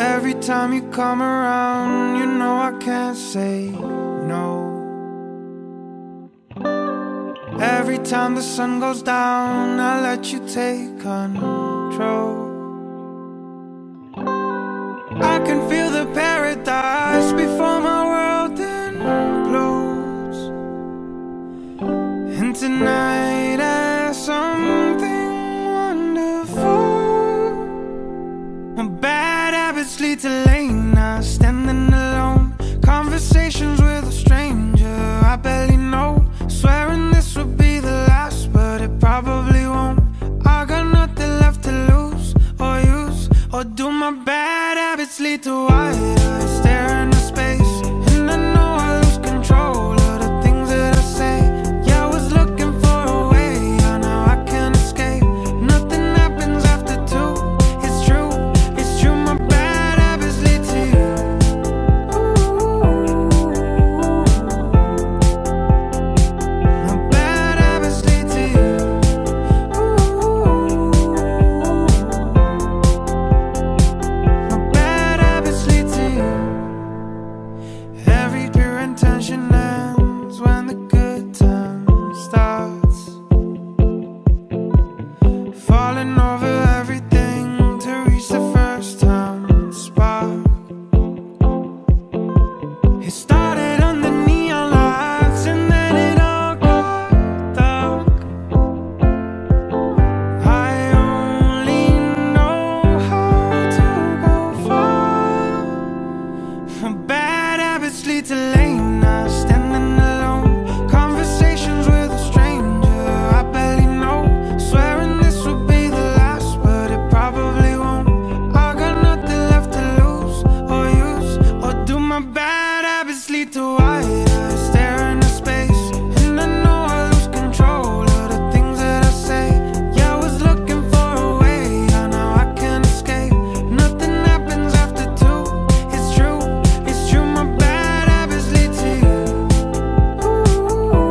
Every time you come around, you know I can't say no. Every time the sun goes down, I let you take control. I can feel the paradise before my world implodes. And tonight I something wonderful. My bad habits lead to late nights, standing alone, conversations with a stranger I barely know, swearing this would be the last, but it probably won't. I got nothing left to lose or use, or do my bad habits lead to wide eyes staring into space. And I know I lose control of the things that I say. Yeah, I was looking for a way, I know I can't escape. Nothing happens after two, it's true, it's true. My bad habits lead to you. My bad habits lead to you. My bad habits lead to you. Every pure intention ends when the good time starts. Falling over everything to reach the first time spark. It started on the neon lights and then it all got dark. I only know how to go far. My bad habits lead to late nights, standing alone, conversations with a stranger I barely know, swearing this would be the last, but it probably won't. I got nothing left to lose or use, or do my bad habits lead to wide eyes staring into space. And I know I lose control of the things that I say. Yeah, I was looking for a way, I know I can't escape. Nothing happens after two, it's true, it's true. My bad habits lead to you.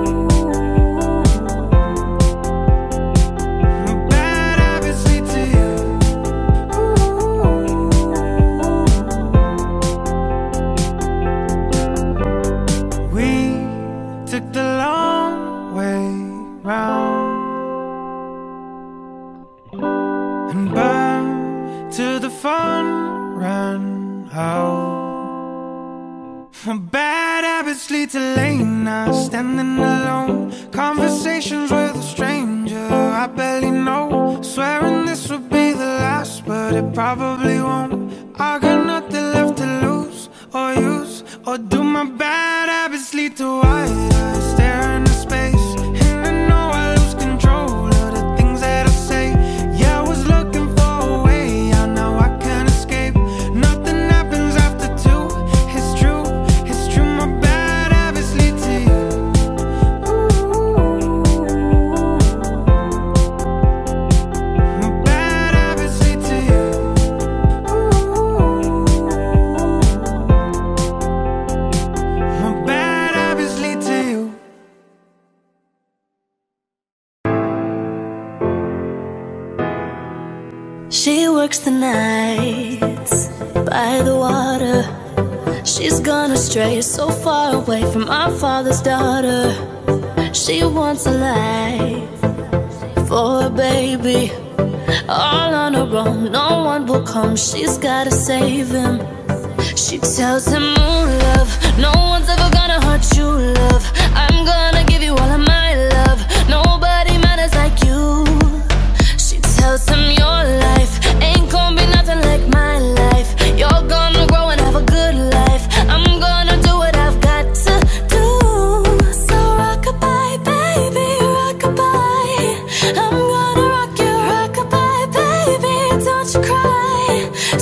My bad habits lead to you. We took the long way round and burned till the fun ran out. My bad habits lead to late nights, standing alone, conversations with a stranger I barely know, swearing this would be the last, but it probably won't. I got nothing left to lose or use, or do my bad habits lead to wide eyes staring into space. And I know I lose control of the things that I say. Yeah, I was looking for a way, I know I can't escape. Nothing happens after two, it's true, it's true. My bad habits lead to you. My bad habits lead to you. My bad habits lead to you. She works the nights by the water. She's gone astray, so far away from our father's daughter. She wants a life for a baby, all on her own, no one will come. She's gotta save him. She tells him, "Ooh, love, no one's ever gonna hurt you, love. I'm gonna give you all of my love. Nobody matters like you." She tells him, "Your life ain't gonna be nothing like my life. You're gonna grow and have a good life. I'm gonna do what I've got to do. So rock-a-bye, baby, rock-a-bye. I'm gonna rock you, rock-a-bye, baby, don't you cry.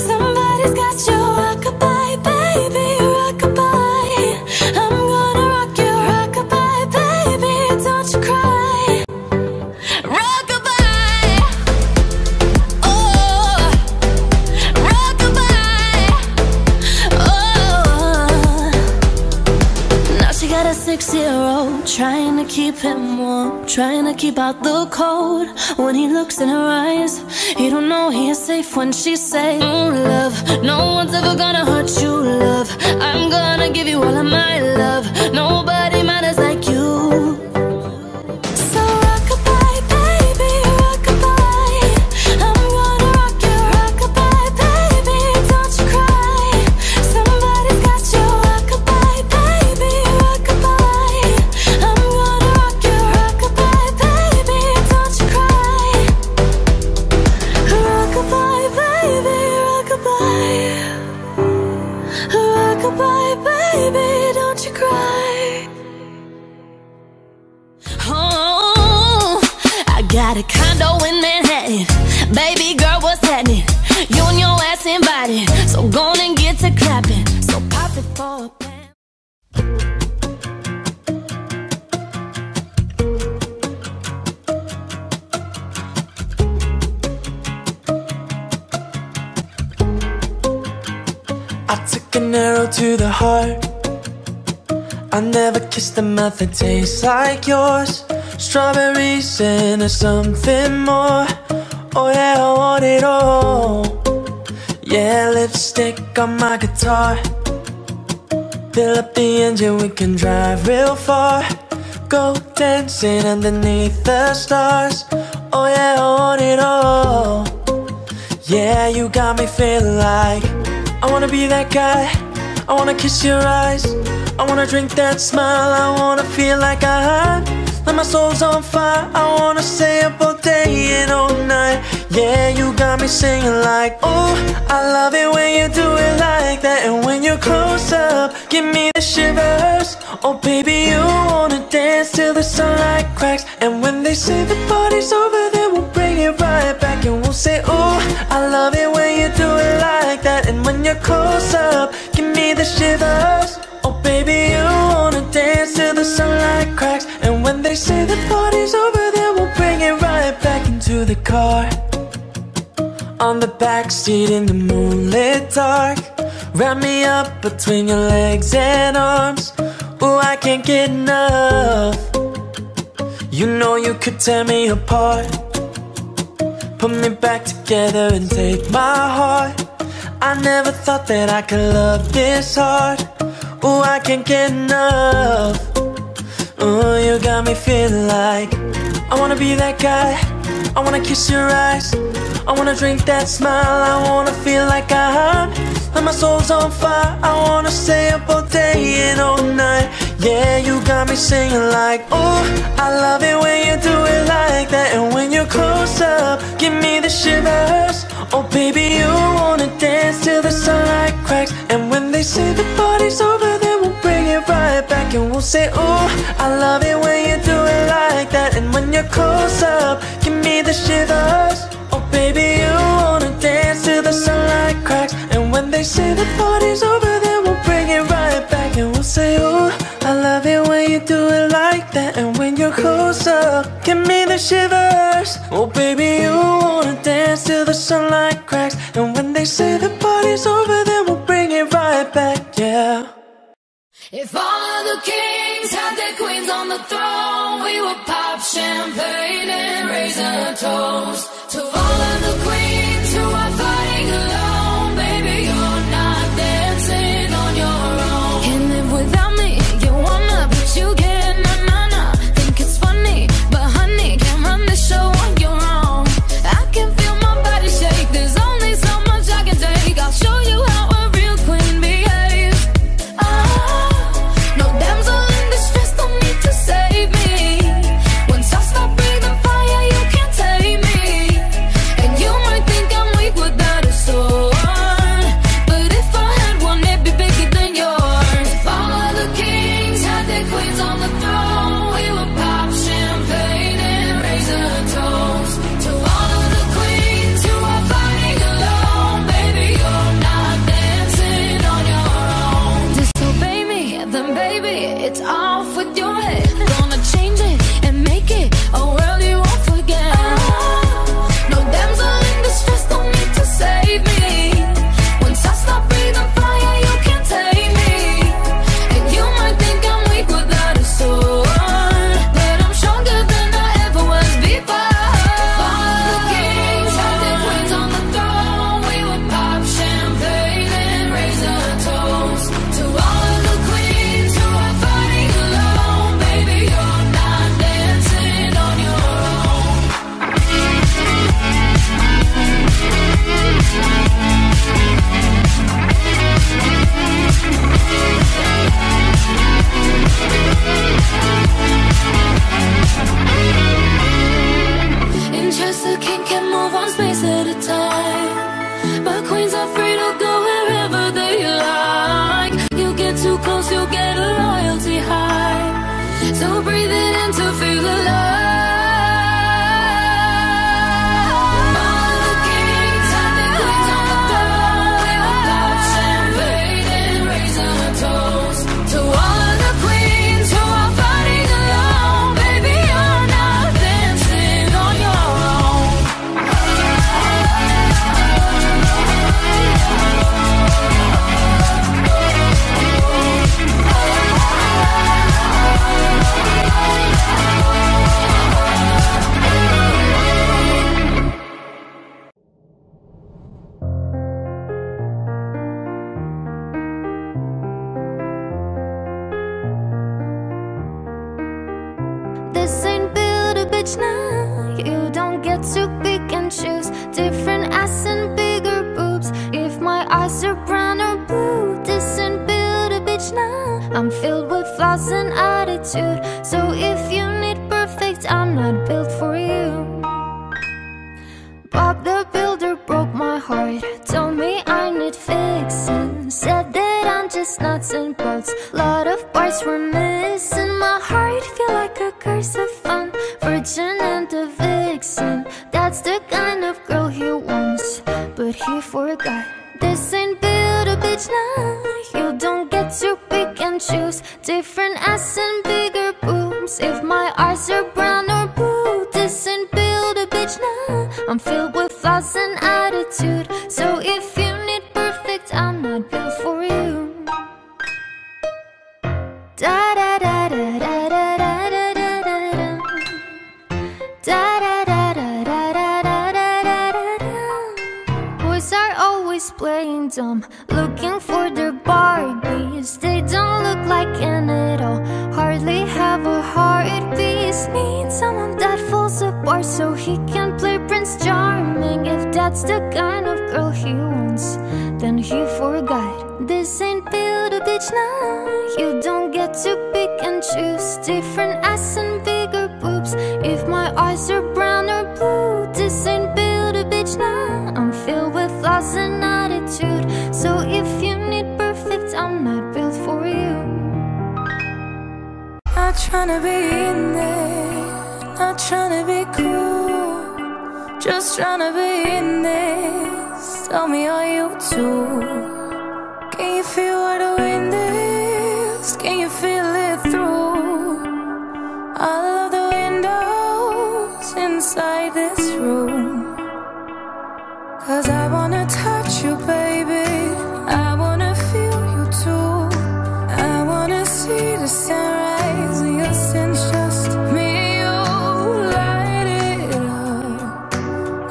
Somebody's got you, rock-a-bye, baby, rock-a-bye. I'm gonna rock you, rock-a-bye, baby, don't you cry. Rock-a-bye, oh, rock-a-bye, oh." Now she got a 6-year-old, trying to keep him warm, trying to keep out the cold. When he looks in her eyes, he don't know he is safe when she says, "Ooh, love, no one's ever give you all of my love. Nobody matters like you. So rock-a-bye, baby, rock-a-bye. I'm gonna rock you, rock-a-bye, baby, don't you cry. Somebody's got you, rock-a-bye, baby, rock-a-bye. I'm gonna rock you, rock-a-bye, baby, don't you cry. Rock-a-bye, baby, rock-a-bye. Rock-a-bye, baby, don't you cry. Oh, I got a condo in Manhattan. Baby girl, what's happening? You and your ass invited, so go on and get to clapping. So pop it for a pen. An arrow to the heart. I never kissed a mouth that tastes like yours. Strawberries and something more. Oh yeah, I want it all. Yeah, lipstick on my guitar. Fill up the engine, we can drive real far. Go dancing underneath the stars. Oh yeah, I want it all. Yeah, you got me feeling like I wanna be that guy. I wanna kiss your eyes. I wanna drink that smile. I wanna feel like I hide. Like my soul's on fire. I wanna stay up all day and all night. Yeah, you got me singing like, oh, I love it when you do it like that. And when you're close up, give me the shivers. Oh baby, you wanna dance till the sunlight cracks. And when they say the party's over, then we'll bring it right back. And we'll say, oh, I love it when you do it like that. And when you're close up, give me the shivers. Oh baby, you wanna dance till the sunlight cracks. And when they say the party's over, then we'll bring it right back into the car. On the backseat in the moonlit dark. Wrap me up between your legs and arms. Ooh, I can't get enough. You know you could tear me apart. Put me back together and take my heart. I never thought that I could love this hard. Ooh, I can't get enough. Ooh, you got me feeling like I wanna be that guy. I wanna kiss your eyes. I wanna drink that smile. I wanna feel like I'm like my soul's on fire. I wanna stay up all day and all night. Yeah, you got me singing like, oh, I love it when you do it like that. And when you're close up, give me the shivers. Oh baby, you wanna dance till the sunlight cracks. And when they say the party's over, then we'll bring it right back. And we'll say, oh, I love it when you do it like that. And when you're close up, give me the shivers. Baby, you wanna dance till the sunlight cracks. And when they say the party's over, then we'll bring it right back. And we'll say, ooh, I love it when you do it like that. And when you're closer, give me the shivers. Oh baby, you wanna dance till the sunlight cracks. And when they say the party's over, then we'll bring it right back, yeah. If all of the kings had their queens on the throne, we would pop champagne and raise a toast. To all of the queens who are fighting alone, baby, you're not dancing on your own. Can't live without me, you wanna, but you get na-na-na. Think it's funny, but honey, can't run this show on your own. I can feel my body shake, there's only so much I can take. I'll show you how a real queen behaves. Oh, no damsel in distress, don't need to save me. Once I stop breathing fire, you can't take me. You might to pick and choose, different ass and bigger boobs. If my eyes are brown or blue, doesn't build a bitch now. I'm filled with flaws and attitude, so if you need perfect, I'm not built for you. Bob the Builder broke my heart, told me I need fixing, said that I'm just nuts and bolts, lot of parts were missing. My heart feel like a curse of fun, virgin and a vixen, that's the kind of girl he wants, but he forgot. This ain't build a bitch now, you don't get to pick and choose, different ass and bigger boobs. If my eyes are brown or blue, this ain't build a bitch now. I'm filled with flaws and attitude, so if you need perfect, I'm not built for you. Da da da da da. Playing dumb, looking for their Barbies, they don't look like an at all, hardly have a heartbeat. Need someone that falls apart so he can play Prince Charming. If that's the kind of girl he wants, then he forgot. This ain't build a bitch now, you don't get to pick and choose, different ass and bigger boobs. If my eyes are brown or blue, this ain't build a bitch now. I'm filled with flaws and attitude, so if you need perfect, I'm not built for you. Not tryna be in there, not tryna be cool, just tryna be in this. Tell me, are you too? Can you feel what the wind is? Can you feel it through all of the windows inside this room? 'Cause I wanna touch you, baby, I wanna feel you too, I wanna see the sunrise, your sins just me and you. Light it up,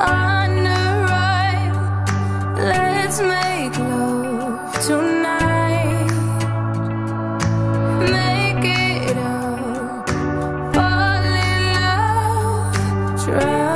on the right, let's make love tonight. Make it up, fall in love, try.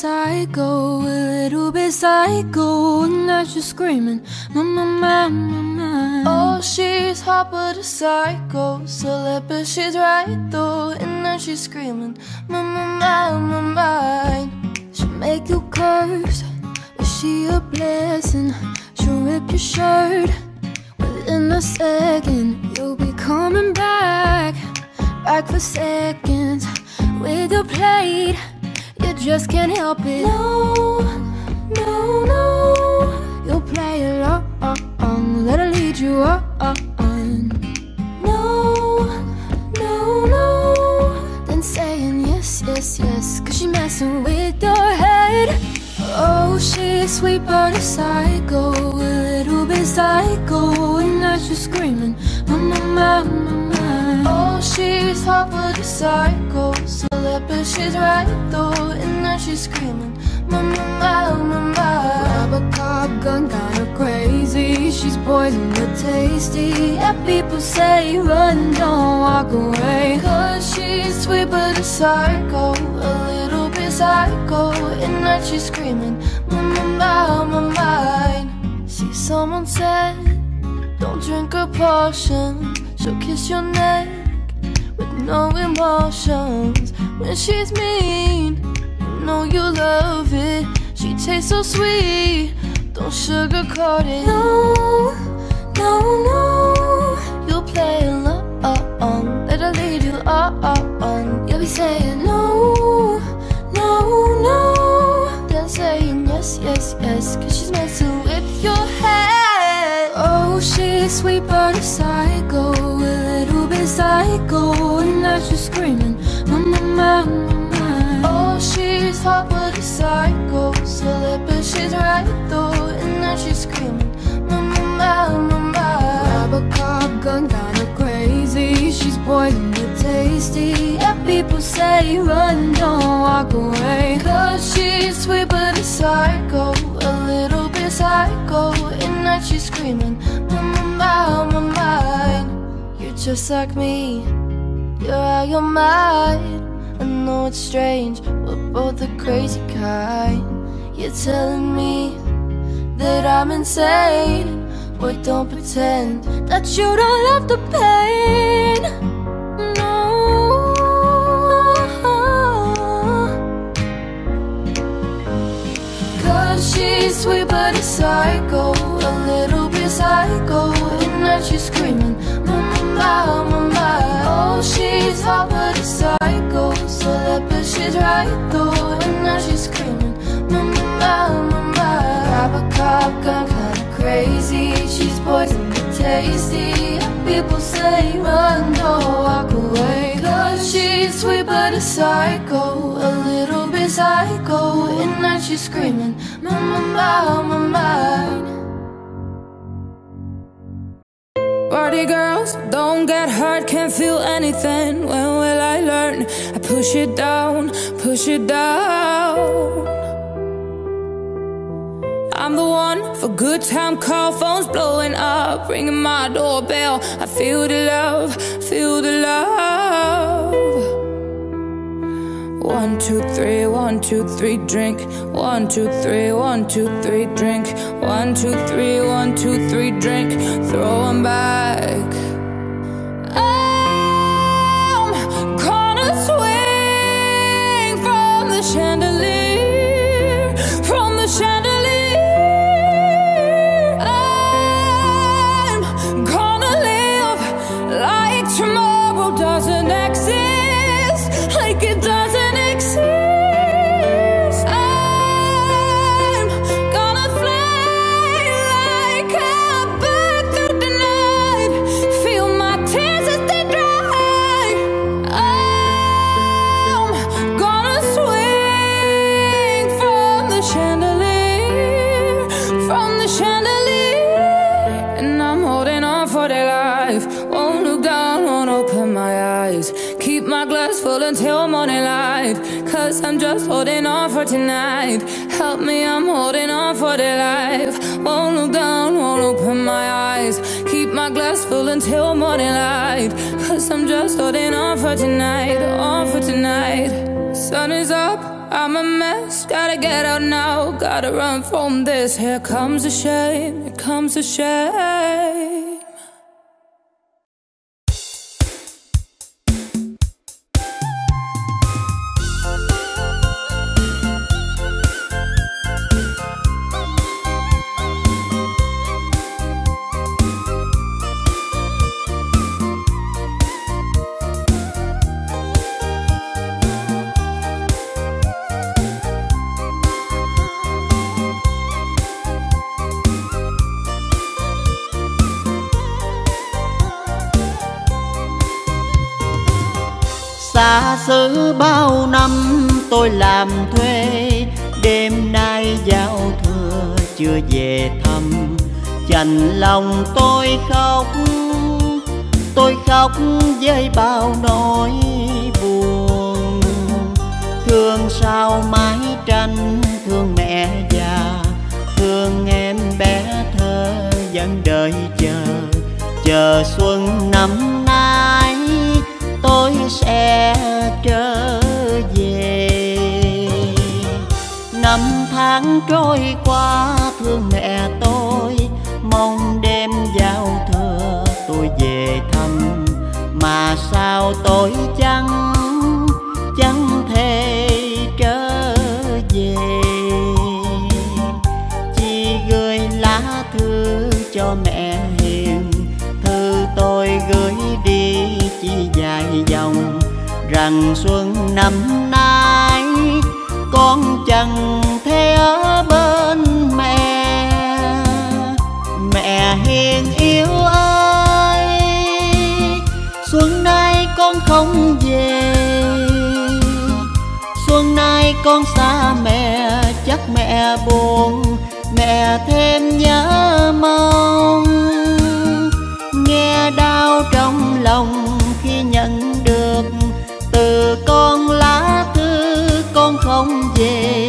Psycho, a little bit psycho, and now she's screaming, my, my, my, my, my. Oh, she's hot but a psycho, celeb but she's right though, and now she's screaming, my, my, my, my, my. She'll make you curse, is she a blessing? She'll rip your shirt, within a second, you'll be coming back, back for seconds, with your plate. You just can't help it. No, no, no. You'll play along, let her lead you on. No, no, no. Then saying yes, yes, yes, 'cause she made she's screaming, my. Oh, she's hot but a psycho, celeb, but she's right though. And now she's screaming, my. Robocop gun got her crazy, she's poison but tasty. Yeah, people say run, don't walk away, cause she's sweet but a psycho, a little bit psycho. And now she's screaming, my. See, someone said, don't drink her potion, she'll kiss your neck with no emotions. When she's mean, you know you love it, she tastes so sweet, don't sugarcoat it. No, no, no, you'll play along, let her lead you on. You'll be saying no, no, no, then saying yes, yes, yes, cause she's messing with your head. Oh, she's sweet but a psycho, a little bit psycho. And now she's screaming, my. Oh, she's hot but a psycho, celeb, but she's right though. And now she's screaming, my. Robocop gun got her crazy, she's poison but tasty. Yeah, people say run, don't walk away, cause she's sweet but a psycho, a little bit psycho. And now she's screaming, my. You're just like me, you're out your mind. I know it's strange, we're both the crazy kind. You're telling me that I'm insane, but don't pretend that you don't love the pain. She's sweet but a psycho, a little bit psycho. And now she's screaming, my. Oh, she's hot but a psycho, celeb, but she's right though. And now she's screaming, my. Robocop gun got her crazy, she's poison but tasty. People say run, don't walk away, cause she's sweet but a psycho, a little bit psycho. And now she's screaming, my. Party girls, don't get hurt, can't feel anything. When will I learn? I push it down, push it down. I'm the one for good time call, phones blowing up, ringing my doorbell. I feel the love, feel the love. 1, 2, 3, 1, 2, 3, drink. 1, 2, 3, 1, 2, 3, drink. 1, 2, 3, 1, 2, 3, drink. Throw 'em back. I'm gonna swing from the chandelier, from the chandelier. Until morning light, cause I'm just holding on for tonight. Help me, I'm holding on for the life. Won't look down, won't open my eyes. Keep my glass full until morning light, cause I'm just holding on for tonight, on for tonight. Sun is up, I'm a mess, gotta get out now, gotta run from this. Here comes the shame, here comes the shame. Xa xứ bao năm tôi làm thuê, đêm nay giao thừa chưa về thăm. chạnh lòng tôi khóc với bao nỗi buồn. Thương sao mái tranh, thương mẹ già, thương em bé thơ vẫn đợi chờ. Chờ xuân năm nay tôi sẽ trở về. Năm tháng trôi qua thương mẹ tôi, mong đêm giao thừa tôi về thăm. Mà sao tôi chẳng thể trở về. Chị gửi lá thư cho mẹ hiền, thư tôi gửi đi chỉ vài dòng, rằng xuân năm nay con chẳng thể ở bên mẹ. Mẹ hiền yêu ơi, xuân nay con không về, xuân nay con xa mẹ, chắc mẹ buồn, mẹ thêm nhớ mong. Nghe đau trong lòng khi nhận được từ con lá thư con không về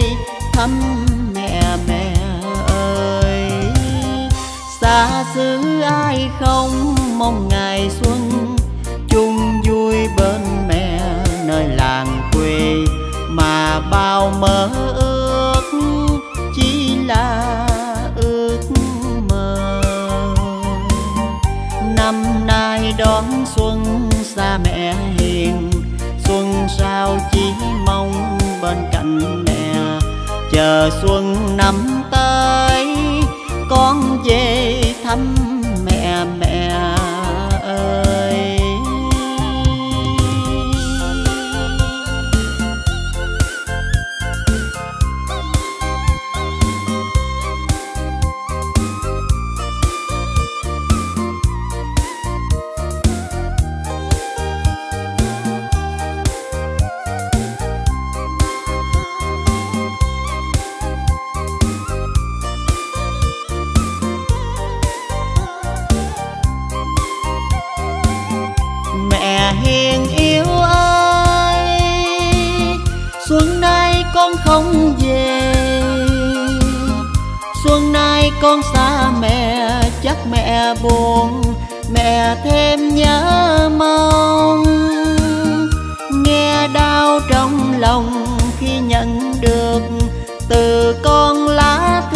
thăm mẹ. Mẹ ơi, xa xứ ai không mong ngày xuân chung vui bên mẹ nơi làng quê, mà bao mơ ước chỉ là ước mơ. Năm nay đón xuân xa mẹ hiền, xuân sao chỉ mong bên cạnh mẹ. Chờ xuân năm tới con về thăm mẹ. Mẹ ơi, không về, xuân nay con xa mẹ, chắc mẹ buồn, mẹ thêm nhớ mong. Nghe đau trong lòng khi nhận được từ con lá thư.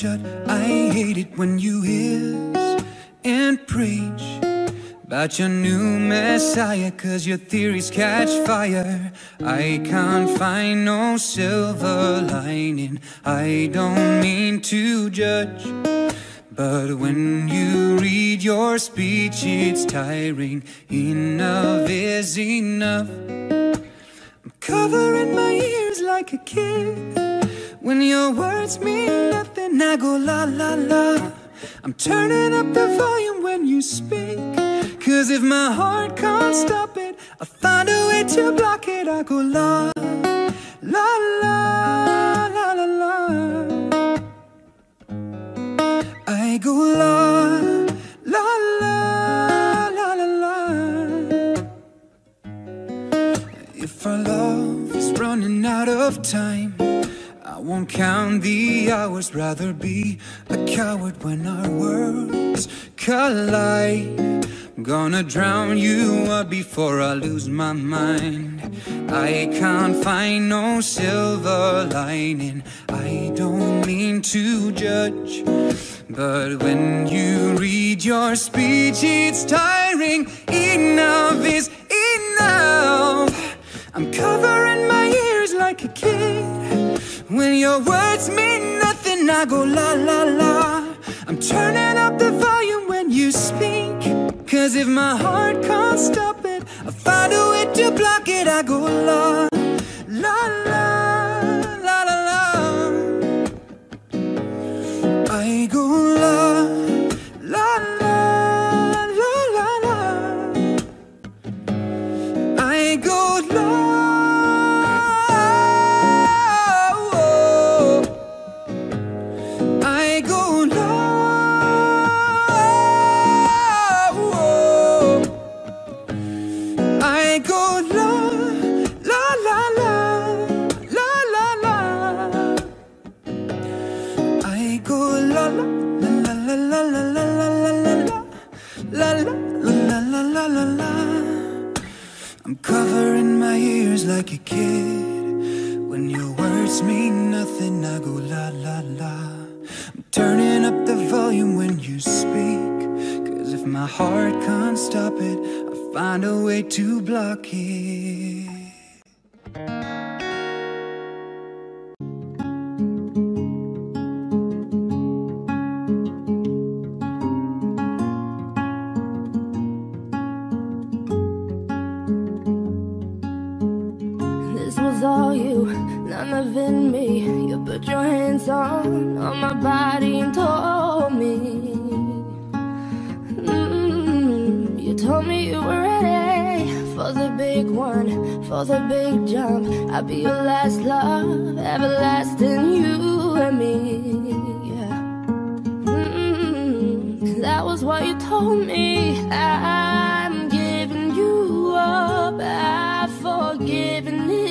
Shut. I hate it when you hiss and preach about your new messiah, cause your theories catch fire. I can't find no silver lining. I don't mean to judge, but when you read your speech it's tiring. Enough is enough. I'm covering my ears like a kid when your words mean nothing. I go la la la. I'm turning up the volume when you speak, cause if my heart can't stop it I'll find a way to block it. I go la la la la la la. I go la la la la la la. If our love is running out of time, I won't count the hours, rather be a coward when our worlds collide. I'm gonna drown you up before I lose my mind. I can't find no silver lining. I don't mean to judge, but when you read your speech it's tiring. Enough is enough. I'm covering my ears like a kid when your words mean nothing. I go la la la. I'm turning up the volume when you speak, cause if my heart can't stop it I'll find a way to block it. I go la La la la la la. I go la la la la la la. I go la. I'm covering my ears like a kid. When your words mean nothing, I go la la la. I'm turning up the volume when you speak, 'cause if my heart can't stop it, I'll find a way to block it. All you, none of it me. You put your hands on my body and told me you told me you were ready for the big one, for the big jump. I'll be your last love, everlasting, you and me, yeah. 'Cause that was what you told me. I'm giving you up, I've forgiven it.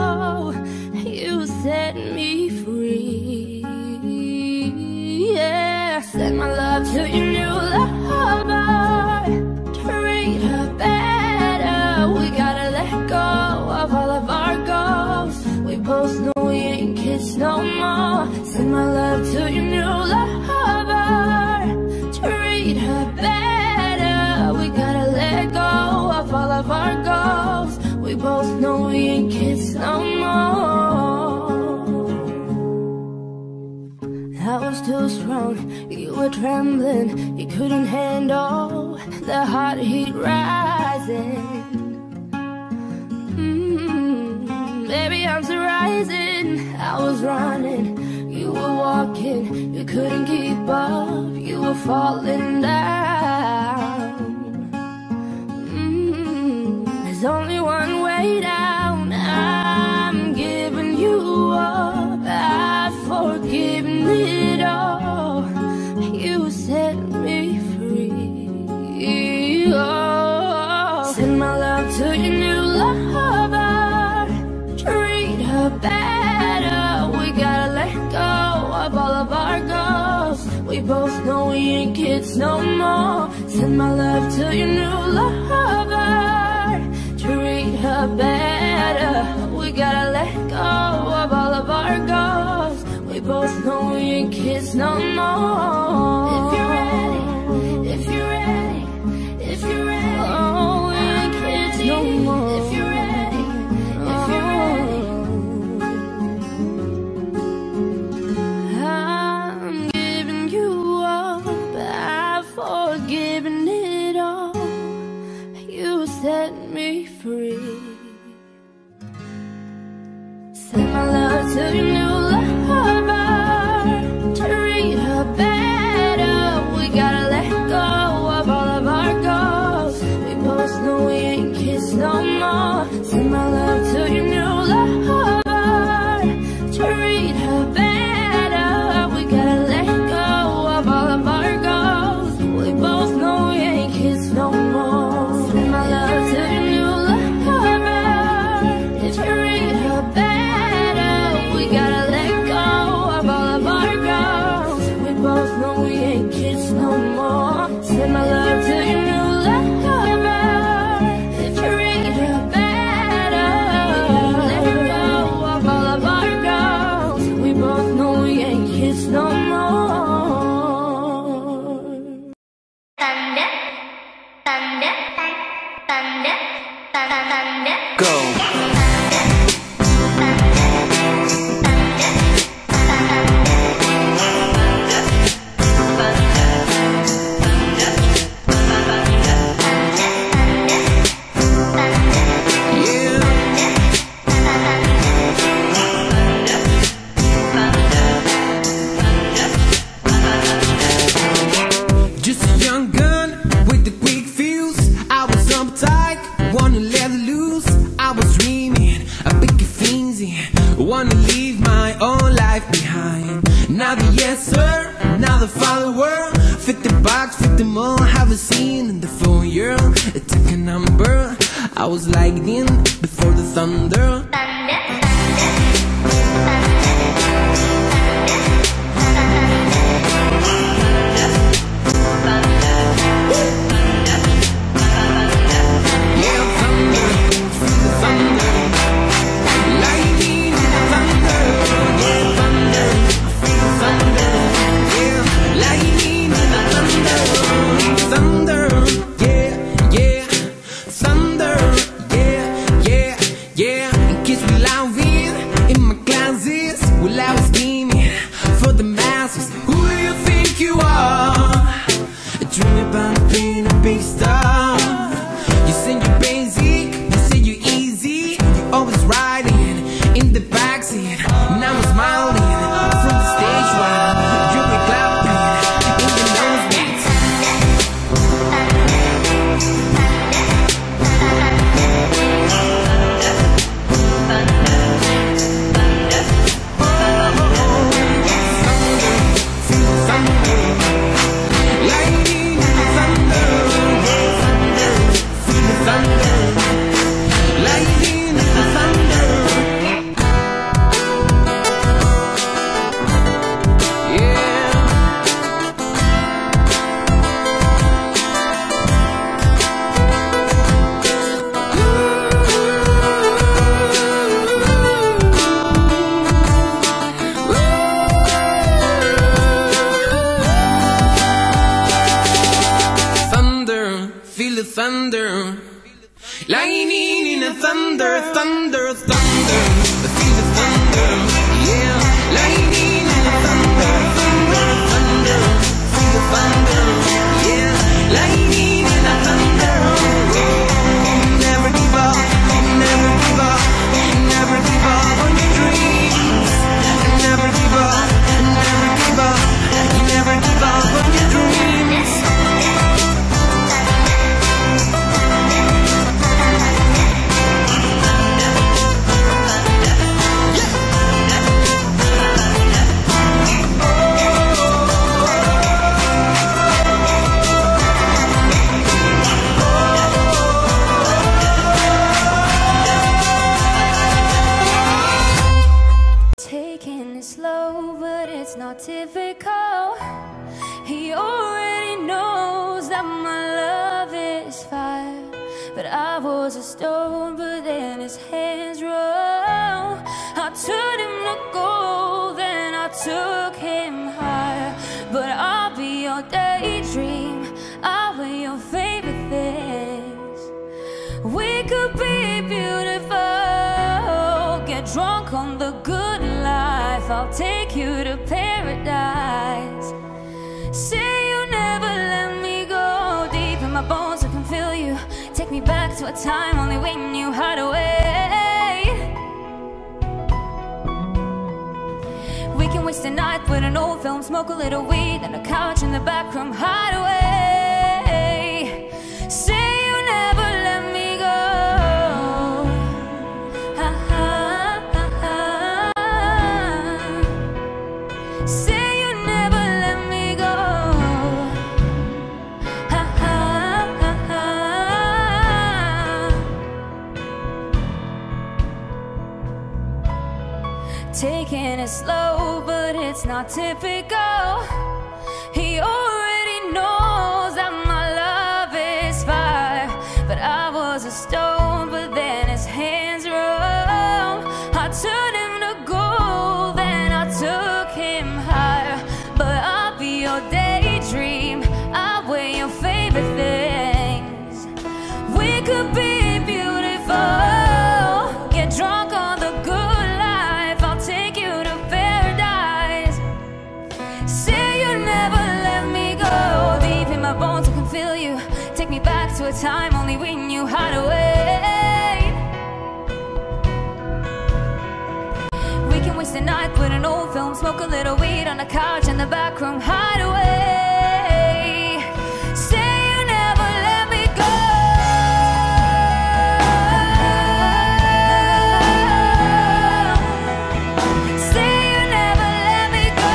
Oh, you set me free. Yeah, send my love to your new lover. Treat her better. We gotta let go of all of our goals. We both know we ain't kids no more. Send my love to your new lover. Treat her better. We gotta let go of all of our goals. We both know we ain't kids no more. I was too strong, you were trembling. You couldn't handle the hot heat rising. Baby, I'm still rising. I was running, you were walking. You couldn't keep up, you were falling down. There's only one way down. I'm giving you up, I've forgiven it all. You set me free. Oh. Send my love to your new lover. Treat her better. We gotta let go of all of our goals. We both know we ain't kids no more. Send my love to your new lover. Treat her better. We gotta let go of all of our goals. We both know we ain't kids no more. If you're ready, if you're ready, if you're ready, oh, we ain't kids no more. If you're ready, if you're ready, oh. I'm giving you up, I've forgiven it all. You set me free. Send my love to your new lover. Treat her better. We gotta let go of all of our goals. We both know we ain't kids no more. Send my love to your new lover. Treat her better. We gotta let go of all of our goals. We both know we ain't kids no more. Send my love to your new lover. Treat her better. We gotta follower. 50 bucks, 50 more, haven't seen in the phone, year. It took a number, I was lightning before the thunder. Thunder, lightning in a thunder, thunder, thunder. I feel the thunder, yeah. Lightning in a thunder, thunder, thunder. Feel the thunder, yeah. Lightning in a thunder. Never give up, never give up, never give up on your dreams. Never give up, never give up, never give up on your dreams. Difficult. He already knows that my love is fire, but I was a stone, but then his hands rolled. I turned him to gold, then I took him higher. But I'll be your daydream, I'll be your favorite things. We could be beautiful, get drunk on the good life. I'll take you to paradise. Say you never let me go. Deep in my bones I can feel you. Take me back to a time only when you hide away. We can waste a night with an old film, smoke a little weed and a couch in the back room hide away. Say you never let me go. Taking it slow, but it's not typical. He already knows that my love is fire, but I was a stone, but then his hands rolled. I turned him to gold, then I took him higher. But I'll be your daydream, I'll wear your favorite things. We could be beautiful. To a time only when you hide away. We can waste a night with an old film, smoke a little weed on a couch in the back room, hide away. Say you never let me go. Say you never let me go.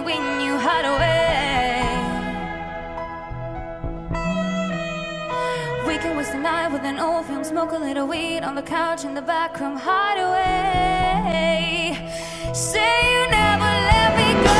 me when you hide away. We can waste the night with an old film, smoke a little weed on the couch in the back room, hide away. Say you never let me go.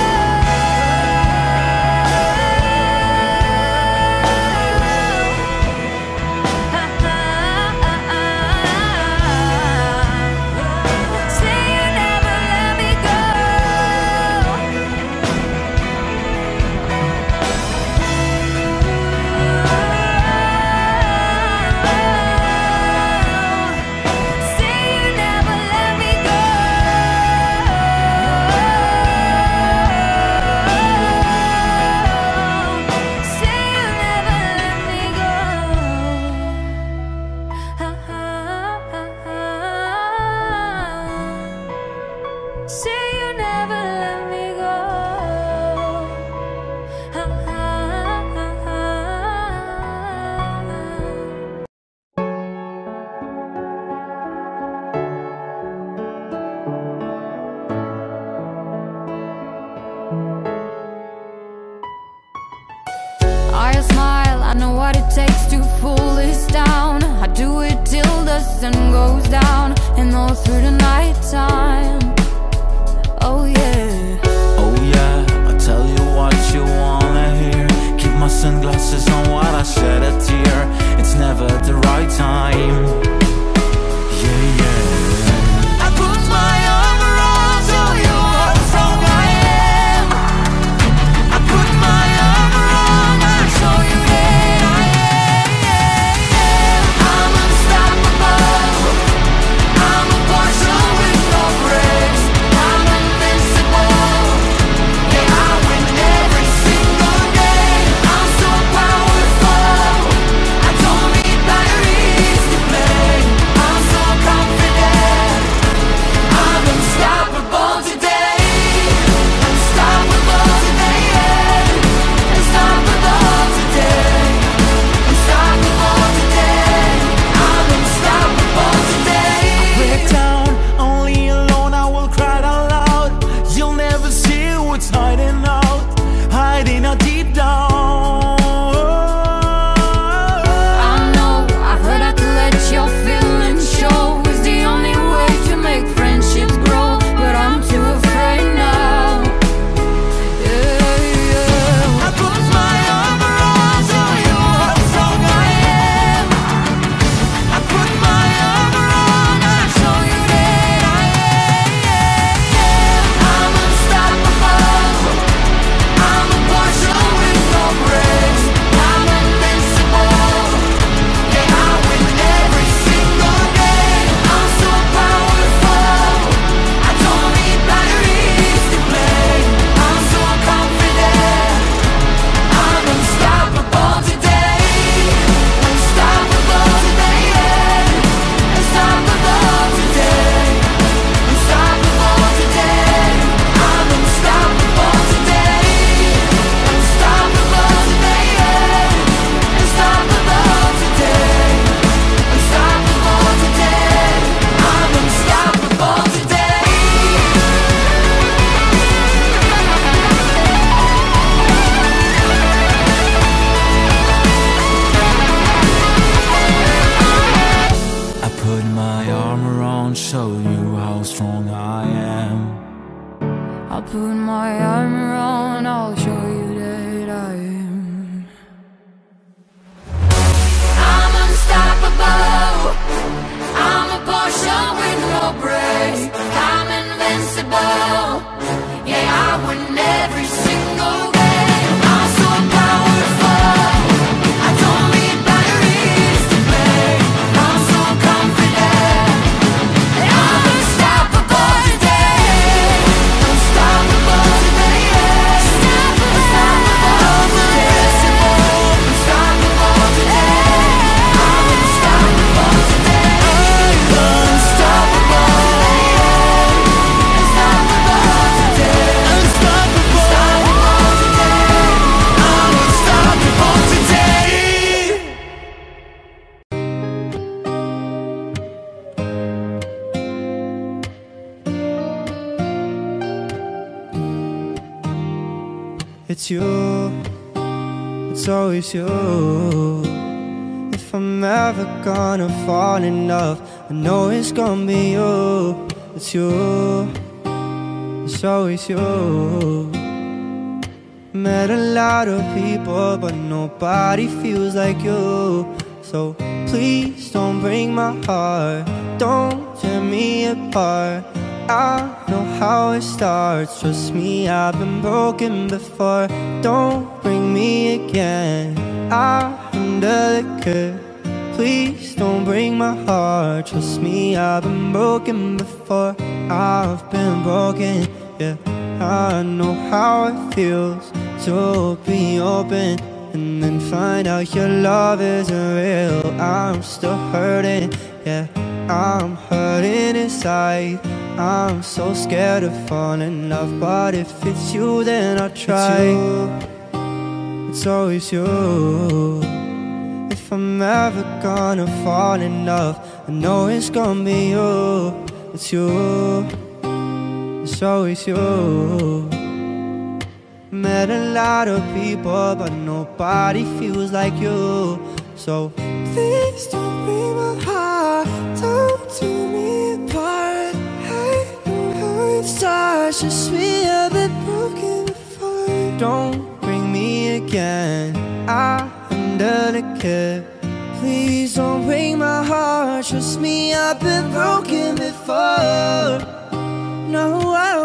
It's you, it's always you. If I'm ever gonna fall in love, I know it's gonna be you. It's you, it's always you. Met a lot of people, but nobody feels like you. So please don't break my heart, don't tear me apart. I know how it starts, trust me, I've been broken before. Don't bring me again, I'm delicate. Please don't break my heart, trust me, I've been broken before. I've been broken, yeah, I know how it feels to be open and then find out your love isn't real. I'm still hurting, yeah, I'm hurting inside. I'm so scared of falling in love, but if it's you, then I'll try. It's always you. If I'm ever gonna fall in love, I know it's gonna be you. It's you, it's always you. Met a lot of people, but nobody feels like you. So please don't break my heart, don't tear me apart. Stars, just me, I've been broken before. Don't bring me again, I'm delicate. Please don't break my heart, trust me, I've been broken before. No, I'm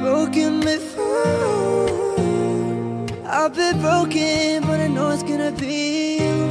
broken before. I've been broken, but I know it's gonna be you.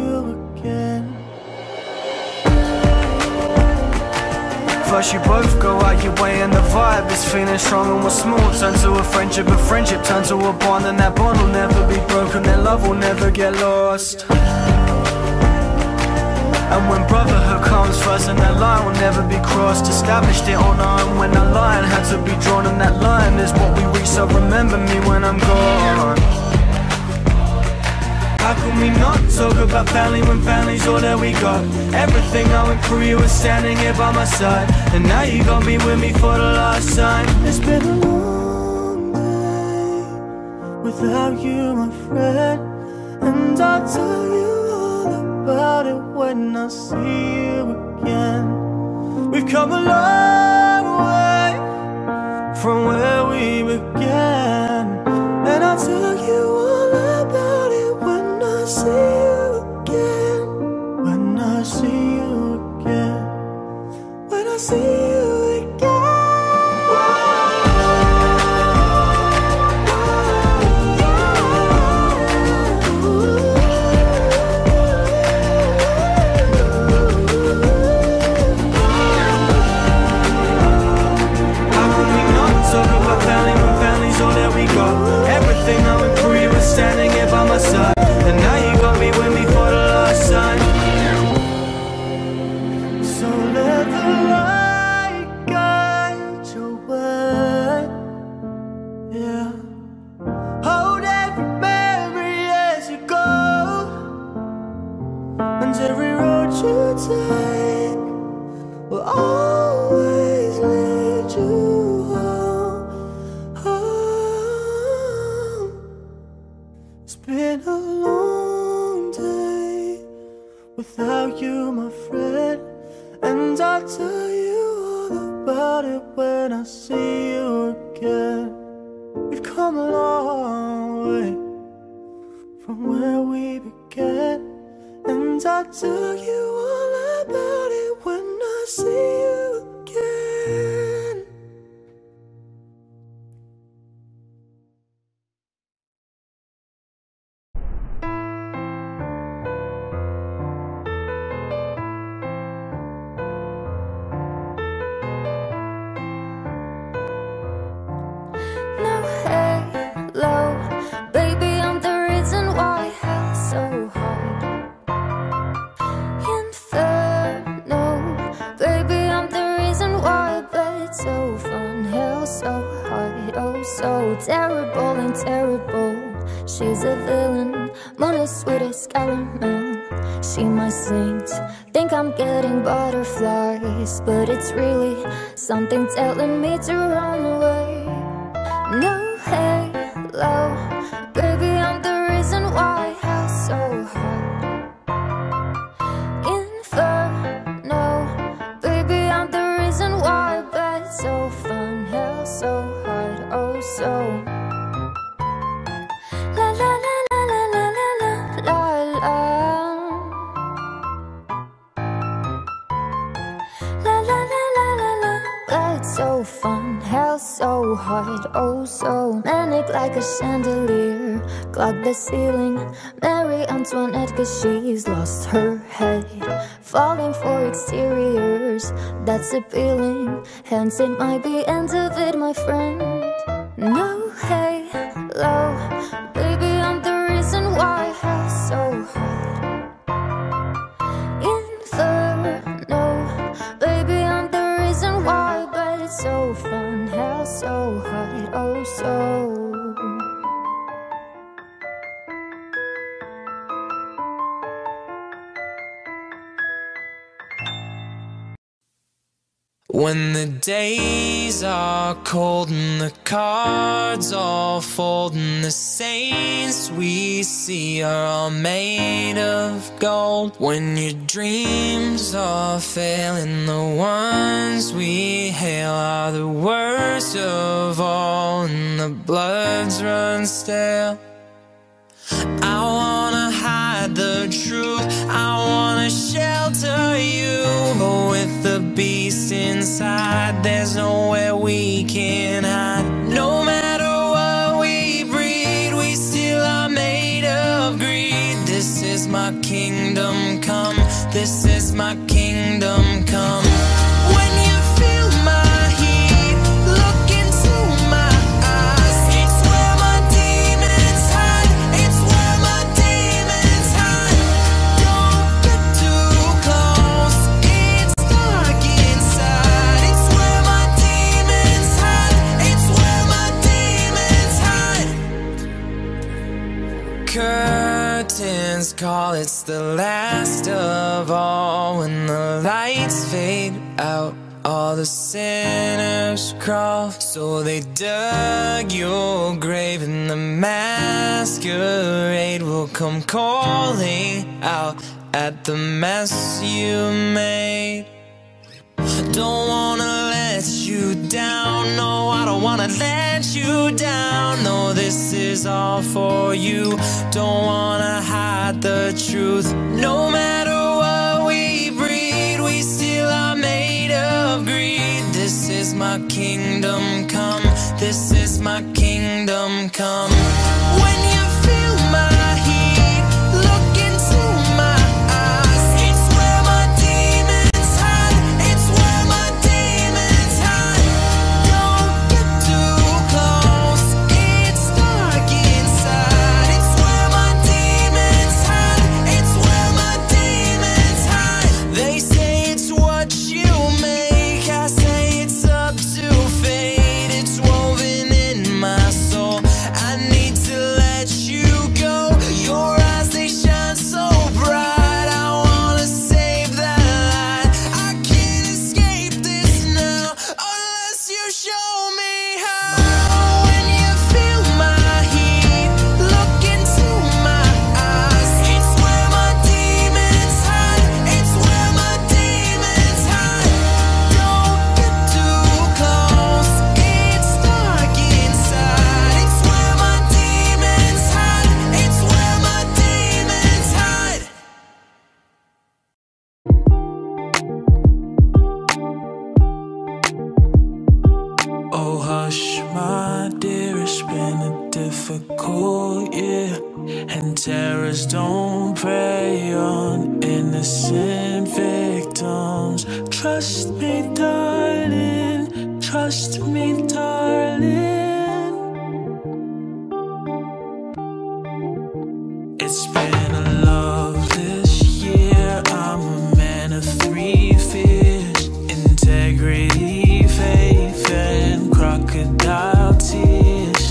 you again. First you both go out your way and the vibe is feeling strong and what's small turns to a friendship, a friendship turns to a bond, and that bond will never be broken, that love will never get lost. And when brotherhood comes first and that line will never be crossed, established it on our own when that line had to be drawn, and that line is what we reach, so remember me when I'm gone. How can we not talk about family when family's all that we got? Everything I went through, you were standing here by my side, and now you got me with me for the last time. It's been a long day without you, my friend, and I'll tell you all about it when I see you again. We've come a long way from where we began, and I'll tell you all about it when I see you again. When I see you again. When I see you again. How can we not talk about family when family's all that we got? Everything I went through, you were standing here by my side, and now you got me with me for the last time. So let the light guide your way, yeah. Hold every memory as you go, and every road you take will always lead you home, home. It's been a long without you, my friend, and I'll tell you all about it when I see you again. We've come a long way from where we began, and I'll tell you all about it when I see you again. terrible and terrible. She's a villain, moon is sweet as caramel. She my saint, think I'm getting butterflies, but it's really something telling me to run away. No halo, baby, I'm the reason why I'm so hard. Inferno, baby, I'm the reason why bed's so fun, hell so hard, oh so. So fun, hell so hard, oh so. Manic like a chandelier, clog the ceiling. Marie Antoinette, cause she's lost her head. Falling for exteriors, that's appealing. Hence it might be end of it, my friend. No halo, baby, I'm the reason why hell so hard. So fun, hell so hard, oh so. When the days are cold and the cards all fold and the saints we see are all made of gold. When your dreams are failing, the ones we hail are the worst of all and the bloods run stale. I wanna hide the truth, I wanna shelter you, but with the beast inside, there's nowhere we can hide. No matter what we breed, we still are made of greed. This is my kingdom come, this is my kingdom come. When you feel my curtains call, it's the last of all. When the lights fade out, all the sinners crawl. So they dug your grave and the masquerade will come calling out at the mess you made. Don't wanna let you down, no, I don't wanna let you down. No, this is all for you, don't wanna hide the truth. No matter what we breed, we still are made of greed. This is my kingdom come, this is my kingdom come. When you feel my heat, look into my crocodile tears.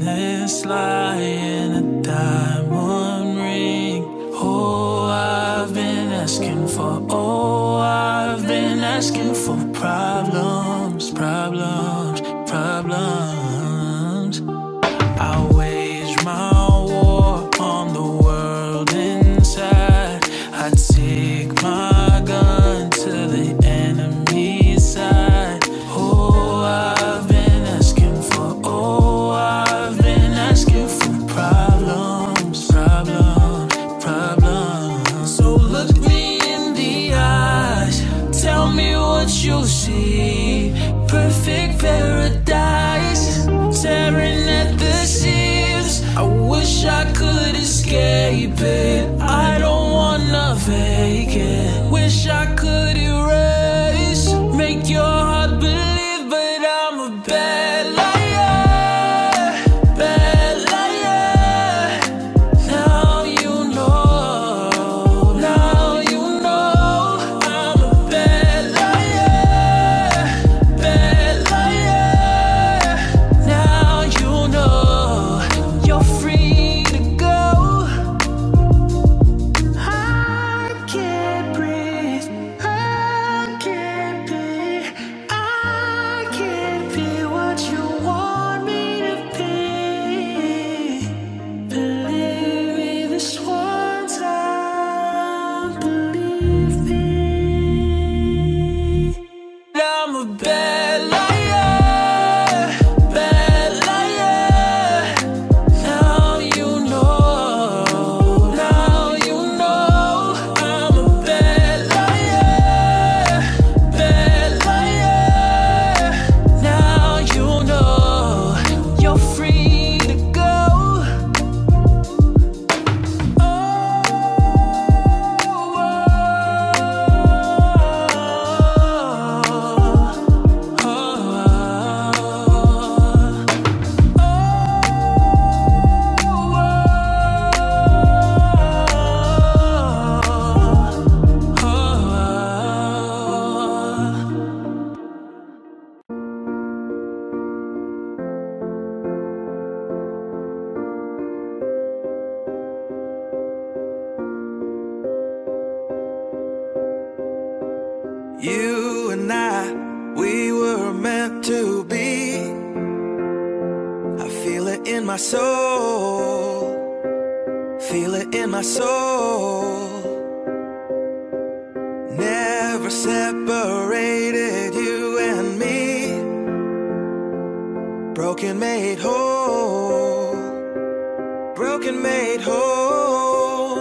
this lying a diamond ring. Oh, I've been asking for, oh, I've been asking for problems, problems, problems. I wage my war on the world inside. I take my gun to the enemy's side. Oh, I've been asking for, oh, I've been asking for problems, problems, problems. So look me in the eyes, tell me what you see. Perfect paradise, tearing at the seams. I wish I could escape it, I don't wanna fake it. Wish I could erase, make your heart believe, but I'm a bad liar, bad liar. Now you know I'm a bad liar, bad liar. Now you know you're free to go. I can't breathe, I can't be what you want me to be. Believe me this one time, believe me. I'm a bad liar, bad liar. Now you know I'm a bad liar, bad liar. Now you know you're free to go. You and I, we were meant to be. I feel it in my soul, feel it in my soul. Never separated, you and me. Broken made whole, broken made whole.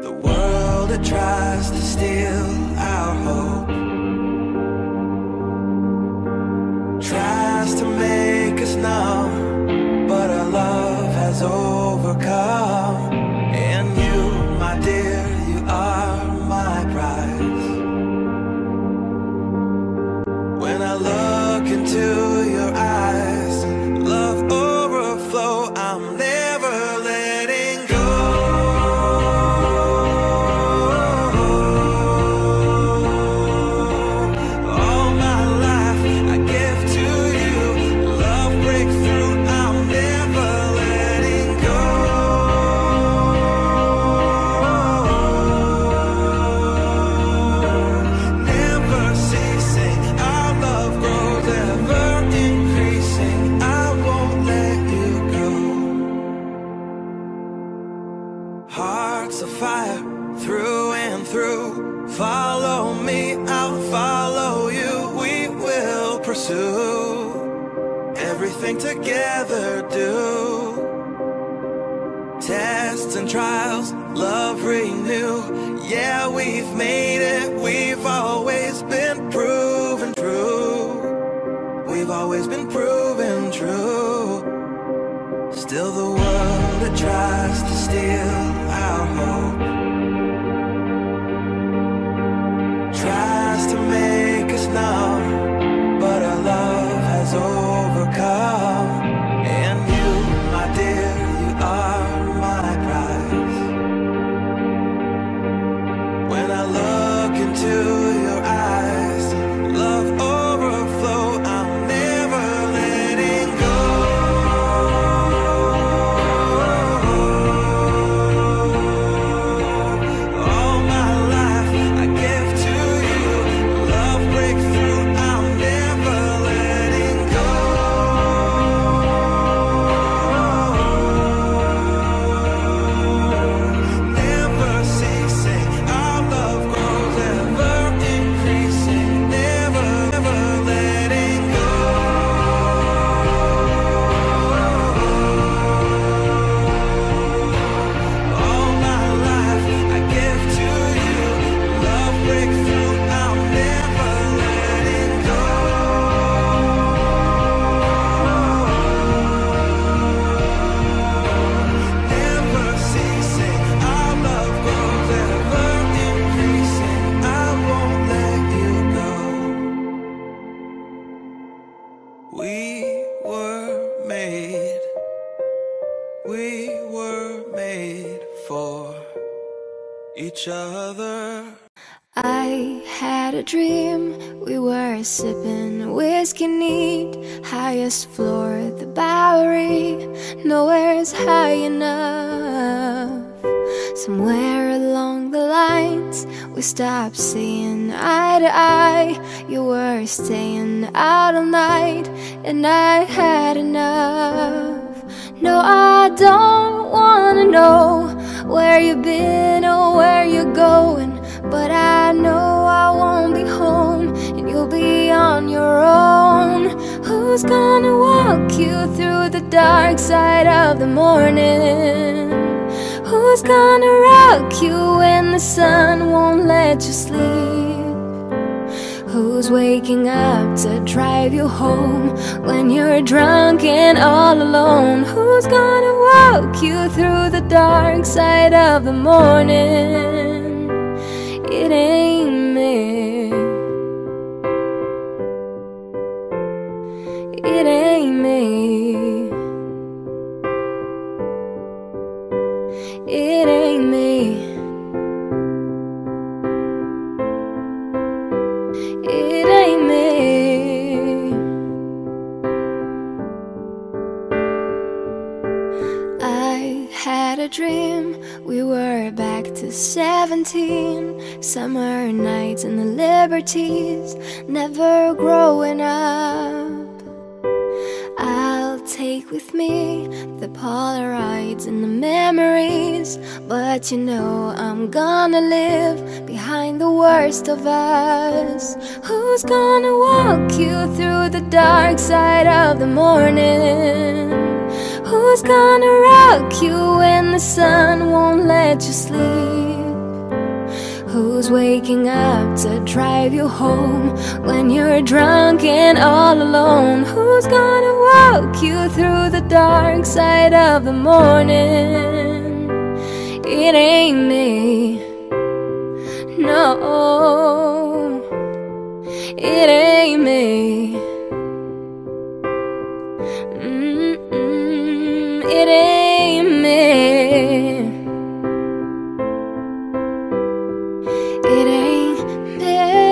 The world that tries to steal our hope tries to make us numb, but our love has overcome. And you, my dear, you are my prize. When I look into your eyes, love overflow, I'm there. Hearts of fire, through and through. Follow me, I'll follow you. We will pursue everything together do. Tests and trials, love renew. Yeah, we've made it, we've always been proven true. We've always been proven true. Still the world that tries to steal our hope tries to make us numb, but our love has overcome. And you, my dear, you are my prize. When I look into your eyes, love overflow, I'm never letting go. each other. I had a dream, we were sipping whiskey neat, highest floor at the Bowery, nowhere's high enough. Somewhere along the lines, we stopped seeing eye to eye. You were staying out all night, and I had enough. No, I don't wanna know where you've been or where you're going, but I know I won't be home, and you'll be on your own. Who's gonna walk you through the dark side of the morning? Who's gonna rock you when the sun won't let you sleep? Who's waking up to drive you home when you're drunk and all alone? Who's gonna walk you through the dark side of the morning? It ain't me. It ain't me. It ain't me. It ain't me. I had a dream, we were back to 17, summer nights and the liberties, never growing up. I'll take with me the Polaroids and the memories, but you know I'm gonna live behind the worst of us. Who's gonna walk you through the dark side of the morning? Who's gonna rock you when the sun won't let you sleep? Who's waking up to drive you home when you're drunk and all alone? Who's gonna walk you through the dark side of the morning? It ain't me. No, it ain't me. It ain't me. It ain't me.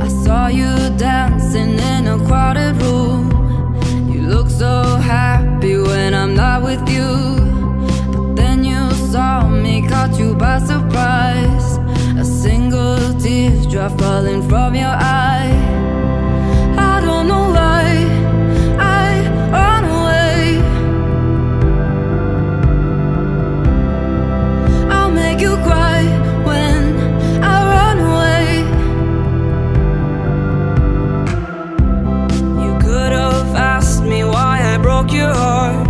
I saw you dancing in a crowded room. You look so happy when I'm not with you, but then you saw me, caught you by surprise. A single teardrop falling from your eye. I don't know why I ran away. I'll make you cry when I run away. You could have asked me why I broke your heart.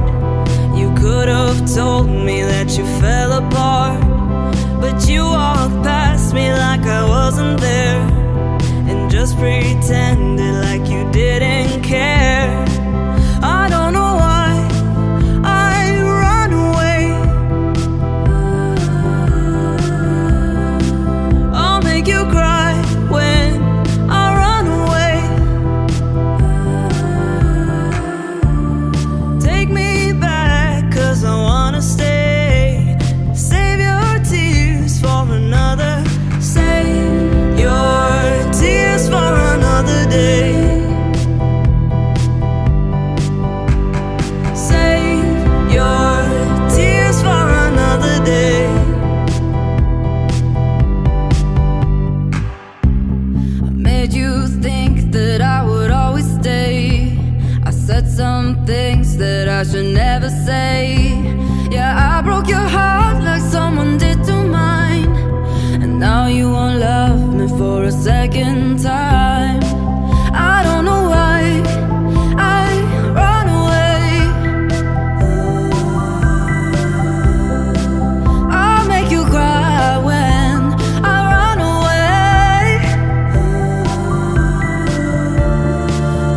Told me that you fell apart, but you walked past me like I wasn't there, and just pretended like you didn't care. I don't know why I ran away. I'll make you cry when I run away. Take me back, cause I want stay. Save your tears for another. Save your tears for another day. Save your tears for another day. I made you think that I would always stay. I said some things that I should never say. Yeah, I broke your heart like someone did to mine, and now you won't love me for a second time. I don't know why I ran away. I'll make you cry when I run away.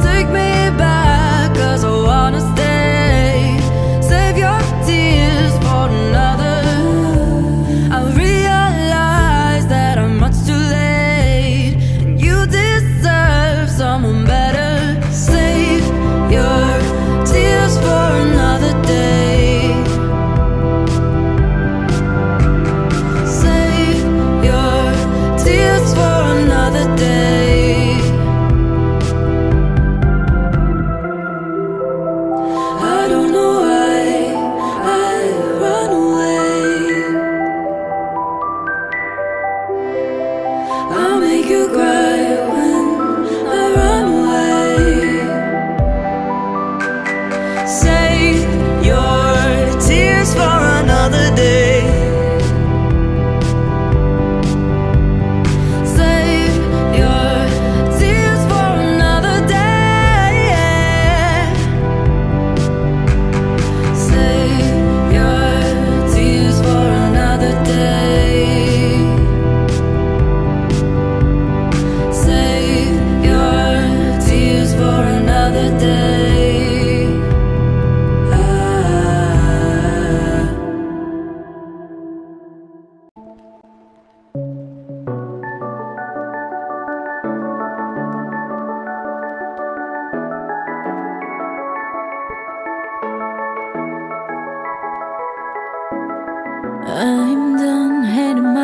Take me back, cause I wanna stay. Save your tears for another. I really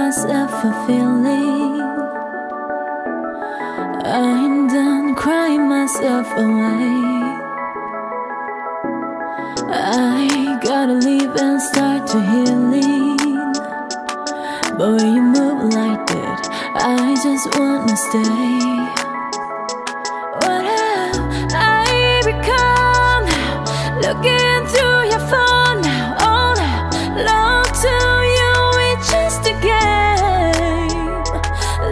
myself a feeling. I'm done crying myself away. I gotta leave and start to healing. Boy, you move like that, I just wanna stay. Looking through your phone now, all now, long to you, it's just a game.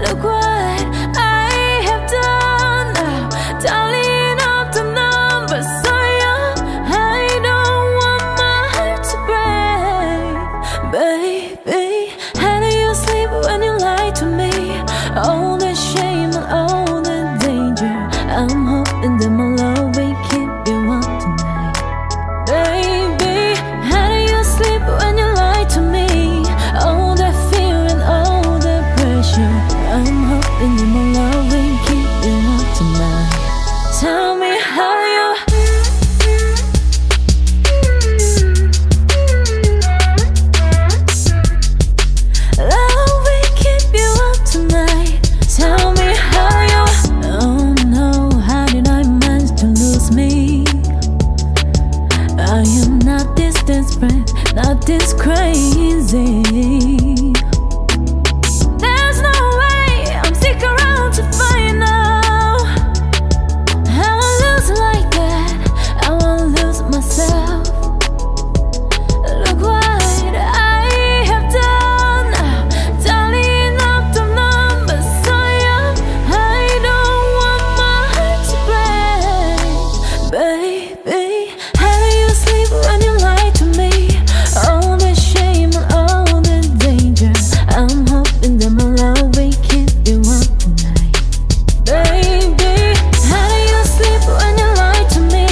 Look what I have done now, dialing up the numbers so young. I don't want my heart to break. Baby, how do you sleep when you lie to me? All the shame and all the danger, I'm hoping that my love will keep you up tonight. Baby, how do you sleep when you lie to me? All the fear and all the pressure, I'm hoping that my love will keep you up tonight. Tell me how you love will keep you up tonight. Tell me how you. Oh no, how did I manage to lose me? I am not this desperate, not this crazy. There's no way I'm sick around to find out how I lose like that, I won't lose myself. Look what I have done now, dialing up the numbers so young. I don't want my heart to break. Baby, how do you sleep when you lie to me? All the shame and all the danger, I'm hoping that my love will keep you up tonight. Baby, how do you sleep when you lie to me?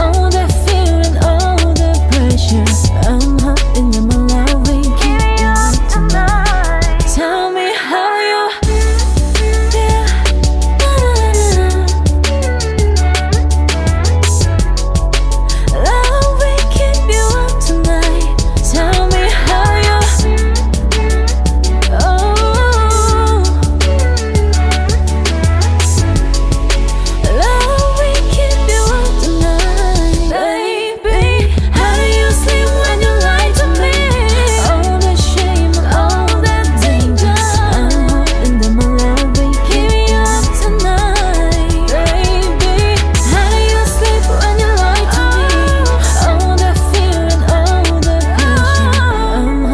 All the fear and all the pressure, I'm hoping that my love will keep you up tonight. Tell me how you. Love will keep you up tonight. Tell me how you. Oh, love will keep you up tonight. Baby, how do you sleep when you lie to me? All the shame and all the danger, I'm hoping that my love will keep you up tonight. Baby, how do you sleep when you lie to me? All the fear and all the pressure, I'm hoping that my love will keep you up tonight. Tell me how you. Try not to abuse your power.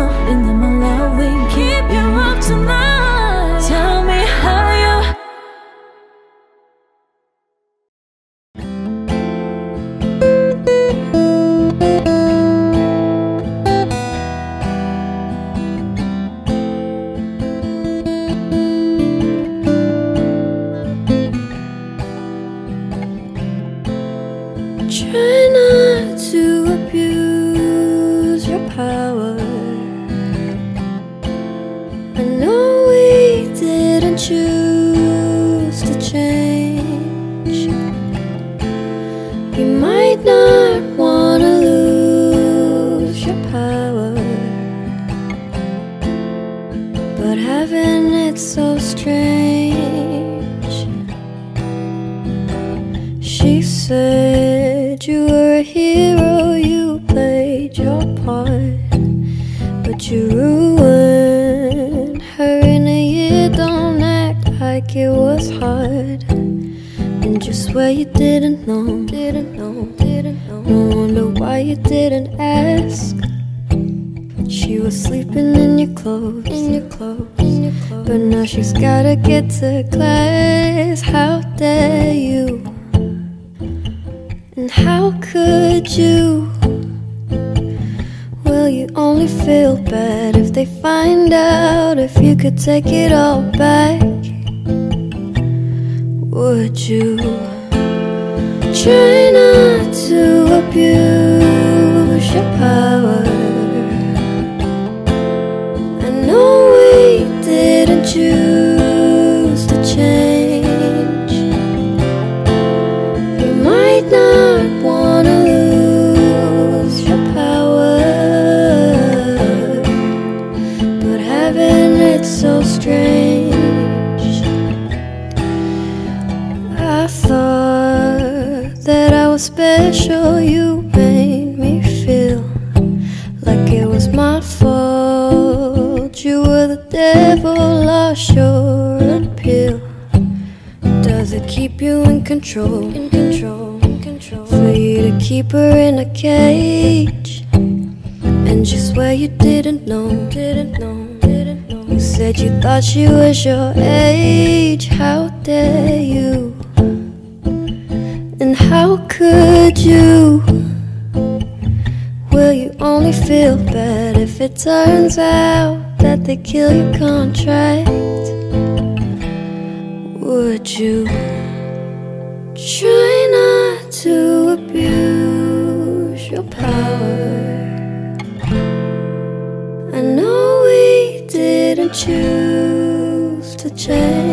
I know we didn't choose to change. You might not want to lose your power, but haven't it so strange? She said you were a hero, you played your part, but you ruined her in a year. Don't act like it was hard, and you swear you didn't know. No wonder why you didn't ask. She was sleeping in your clothes, but now she's gotta get to class. How dare you? And how could you? Will you only feel bad if they find out? If you could take it all back, would you? Try not to abuse your power. I know we didn't choose to change. how sure and pure does it keep you in control? In control, in control. For you to keep her in a cage, and you swear you didn't know, didn't know, didn't know. You said you thought she was your age. How dare you? And how could you? Will you only feel bad if it turns out that they kill your contract? Would you try not to abuse your power? I know we didn't choose to change.